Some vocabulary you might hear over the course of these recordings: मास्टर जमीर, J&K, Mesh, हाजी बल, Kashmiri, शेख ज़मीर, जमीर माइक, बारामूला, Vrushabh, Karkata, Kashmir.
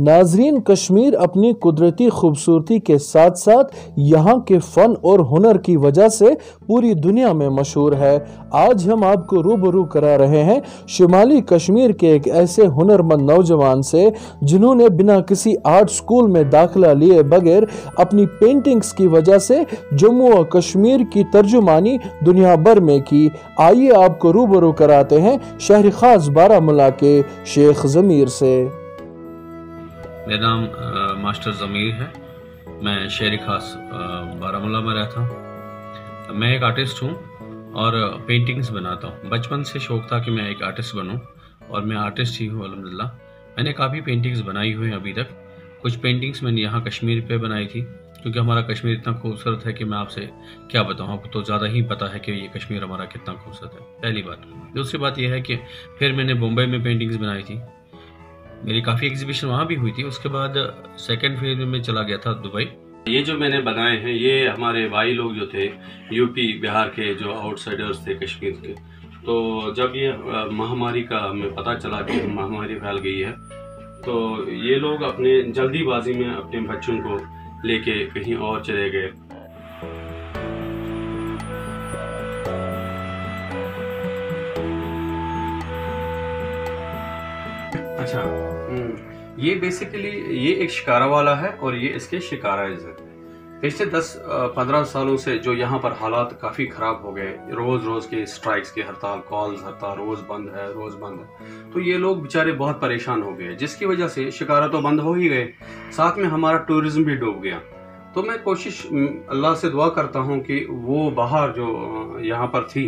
नाजरीन, कश्मीर अपनी कुदरती खूबसूरती के साथ साथ यहाँ के फ़न और हुनर की वजह से पूरी दुनिया में मशहूर है। आज हम आपको रूबरू करा रहे हैं शुमाली कश्मीर के एक ऐसे हुनरमंद नौजवान से जिन्होंने बिना किसी आर्ट स्कूल में दाखिला लिए बगैर अपनी पेंटिंग्स की वजह से जम्मू और कश्मीर की तर्जुमानी दुनिया भर में की। आइए आपको रूबरू कराते हैं शहर ख़ास बारामूला के शेख ज़मीर से। मेरा नाम मास्टर जमीर है, मैं शहर खास बारामूला में रहता हूँ। मैं एक आर्टिस्ट हूँ और पेंटिंग्स बनाता हूँ। बचपन से शौक़ था कि मैं एक आर्टिस्ट बनूँ और मैं आर्टिस्ट ही हूँ अल्हम्दुलिल्लाह। मैंने काफ़ी पेंटिंग्स बनाई हुई हैं अभी तक। कुछ पेंटिंग्स मैंने यहाँ कश्मीर पे बनाई थी, क्योंकि हमारा कश्मीर इतना खूबसूरत है कि मैं आपसे क्या बताऊँ, आपको तो ज़्यादा ही पता है कि ये कश्मीर हमारा कितना खूबसूरत है, पहली बात। दूसरी बात यह है कि फिर मैंने मुंबई में पेंटिंग्स बनाई थी, मेरी काफ़ी एग्जीबिशन वहाँ भी हुई थी। उसके बाद सेकंड फेज में मैं चला गया था दुबई। ये जो मैंने बनाए हैं ये हमारे भाई लोग जो थे यूपी बिहार के जो आउटसाइडर्स थे कश्मीर के, तो जब ये महामारी का हमें पता चला कि महामारी फैल गई है, तो ये लोग अपने जल्दीबाजी में अपने बच्चों को लेके कहीं और चले गए। अच्छा, ये बेसिकली ये एक शिकारा वाला है और ये इसके शिकाराइज है। पिछले 10-15 सालों से जो यहाँ पर हालात काफ़ी ख़राब हो गए, रोज़ के स्ट्राइक्स की हड़ताल, कॉल्स हड़ताल, रोज़ बंद है, तो ये लोग बेचारे बहुत परेशान हो गए, जिसकी वजह से शिकारा तो बंद हो ही गए, साथ में हमारा टूरिज़्म भी डूब गया। तो मैं कोशिश अल्लाह से दुआ करता हूँ कि वो बाहर जो यहाँ पर थी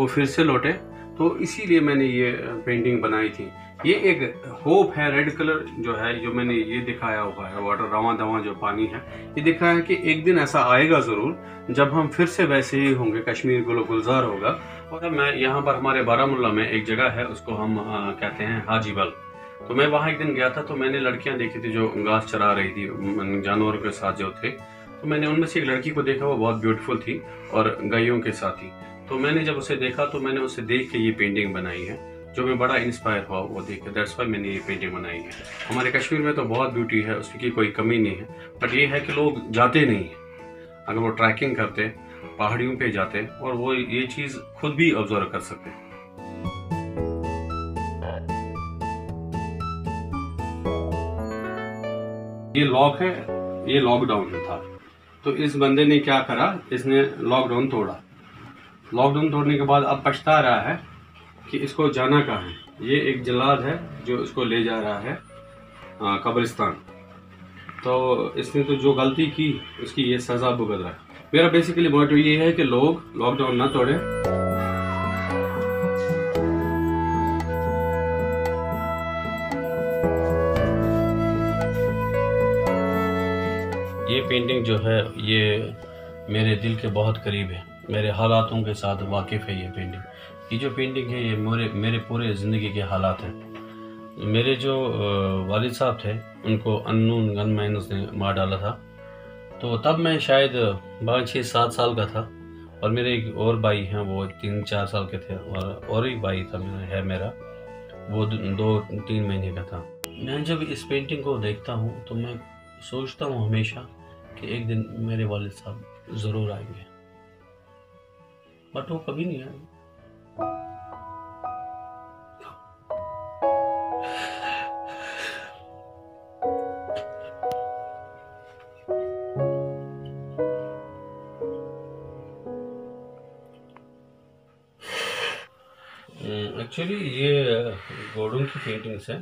वो फिर से लौटे, तो इसीलिए मैंने ये पेंटिंग बनाई थी। ये एक होप है, रेड कलर जो है, जो मैंने ये दिखाया हुआ है, वाटर रवा दवा जो पानी है, ये दिख रहा है कि एक दिन ऐसा आएगा ज़रूर जब हम फिर से वैसे ही होंगे, कश्मीर गुल गुलजार होगा। और मैं यहाँ पर हमारे बारामूला में एक जगह है, उसको हम कहते हैं हाजी बल, तो मैं वहाँ एक दिन गया था, तो मैंने लड़कियाँ देखी थी जो घास चरा रही थी जानवरों के साथ जो थे, तो मैंने उनमें से एक लड़की को देखा, वो बहुत ब्यूटीफुल थी और गायों के साथ ही। तो मैंने जब उसे देखा तो मैंने उसे देख के ये पेंटिंग बनाई है, जो मैं बड़ा इंस्पायर हुआ वो देख के, दैट्स वाई मैंने ये पेंटिंग बनाई है। हमारे कश्मीर में तो बहुत ब्यूटी है, उसकी कोई कमी नहीं है, बट ये है कि लोग जाते नहीं हैं। अगर वो ट्रैकिंग करते, पहाड़ियों पे जाते, और वो ये चीज़ खुद भी ऑब्जर्व कर सकते हैं। ये लॉक है, ये लॉकडाउन था, तो इस बंदे ने क्या करा, इसने लॉकडाउन तोड़ा। लॉकडाउन तोड़ने के बाद अब पछता रहा है कि इसको जाना कहाँ है। ये एक जल्लाद है जो इसको ले जा रहा है कब्रिस्तान, तो इसने तो जो गलती की उसकी ये सज़ा भुगत रहा है। मेरा बेसिकली मोटिव ये है कि लोग लॉकडाउन ना तोड़ें। ये पेंटिंग जो है ये मेरे दिल के बहुत करीब है, मेरे हालातों के साथ वाकिफ़ है ये पेंटिंग। ये जो पेंटिंग है ये मेरे पूरे ज़िंदगी के हालात हैं। मेरे जो वालिद साहब थे उनको अननोन गनमैन्स ने मार डाला था, तो तब मैं शायद 5-6-7 साल का था, और मेरे एक और भाई हैं वो 3-4 साल के थे, और एक भाई था मेरा वो 2-3 महीने का था। मैं जब इस पेंटिंग को देखता हूँ तो मैं सोचता हूँ हमेशा कि एक दिन मेरे वालिद साहब ज़रूर आएंगे, बट वो कभी नहीं आए। एक्चुअली ये घोड़ों की पेंटिंग्स हैं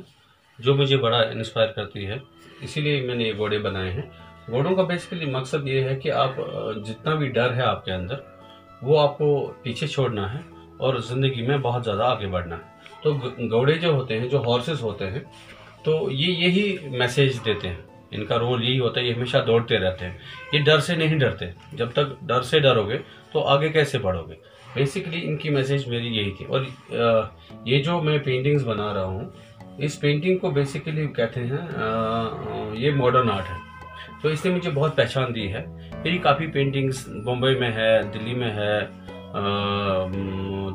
जो मुझे बड़ा इंस्पायर करती है, इसीलिए मैंने ये घोड़े बनाए हैं। घोड़ों का बेसिकली मकसद ये है कि आप जितना भी डर है आपके अंदर वो आपको पीछे छोड़ना है और ज़िंदगी में बहुत ज़्यादा आगे बढ़ना है। तो घोड़े जो होते हैं, जो हॉर्सेस होते हैं, तो ये यही मैसेज देते हैं, इनका रोल यही होता है। ये हमेशा दौड़ते रहते हैं, ये डर से नहीं डरते। जब तक डर से डरोगे तो आगे कैसे बढ़ोगे। बेसिकली इनकी मैसेज मेरी यही थी। और ये जो मैं पेंटिंग्स बना रहा हूँ, इस पेंटिंग को बेसिकली कहते हैं ये मॉडर्न आर्ट है, तो इसने मुझे बहुत पहचान दी है। मेरी काफ़ी पेंटिंग्स मुंबई में है, दिल्ली में है,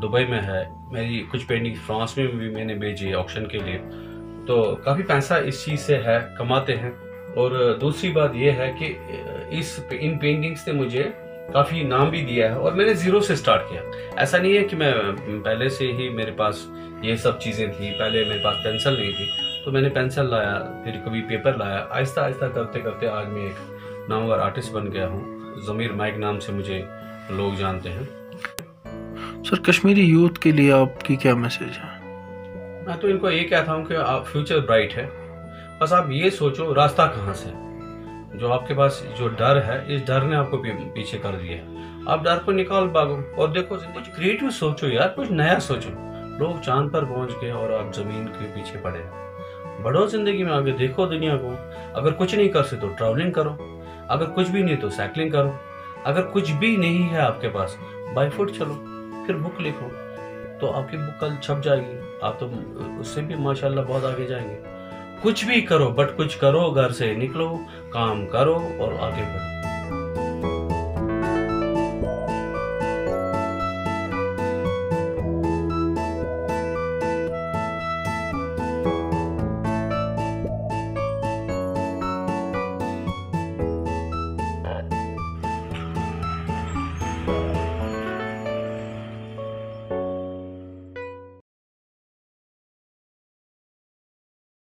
दुबई में है। मेरी कुछ पेंटिंग्स फ्रांस में भी मैंने भेजी है ऑक्शन के लिए, तो काफ़ी पैसा इस चीज़ से है, कमाते हैं। और दूसरी बात यह है कि इन पेंटिंग्स ने मुझे काफ़ी नाम भी दिया है और मैंने ज़ीरो से स्टार्ट किया। ऐसा नहीं है कि मैं पहले से ही मेरे पास ये सब चीज़ें थी, पहले मेरे पास पेंसिल नहीं थी तो मैंने पेंसिल लाया, फिर कभी पेपर लाया, आहिस्ता आहिस्ता करते करते आज मैं एक नामवर आर्टिस्ट बन गया हूँ। जमीर माइक नाम से मुझे लोग जानते हैं। सर, कश्मीरी यूथ के लिए आपकी क्या मैसेज है? मैं तो इनको ये कहता हूँ कि आप फ्यूचर ब्राइट है, बस आप ये सोचो रास्ता कहाँ से। जो आपके पास जो डर है, इस डर ने आपको पीछे कर दिया है। आप डर को निकाल भागो और देखो, कुछ क्रिएटिव सोचो यार, कुछ नया सोचो। लोग चांद पर पहुंच गए और आप जमीन के पीछे पड़े। बढ़ो जिंदगी में आगे, देखो दुनिया को। अगर कुछ नहीं कर सकते तो ट्रैवलिंग करो, अगर कुछ भी नहीं तो साइकिलिंग करो, अगर कुछ भी नहीं है आपके पास बाई फुट चलो, फिर बुक लिखो तो आपकी बुक कल छप जाएगी, आप तो उससे भी माशाल्लाह बहुत आगे जाएंगे। कुछ भी करो, बट कुछ करो, घर से निकलो, काम करो और आगे बढ़ो।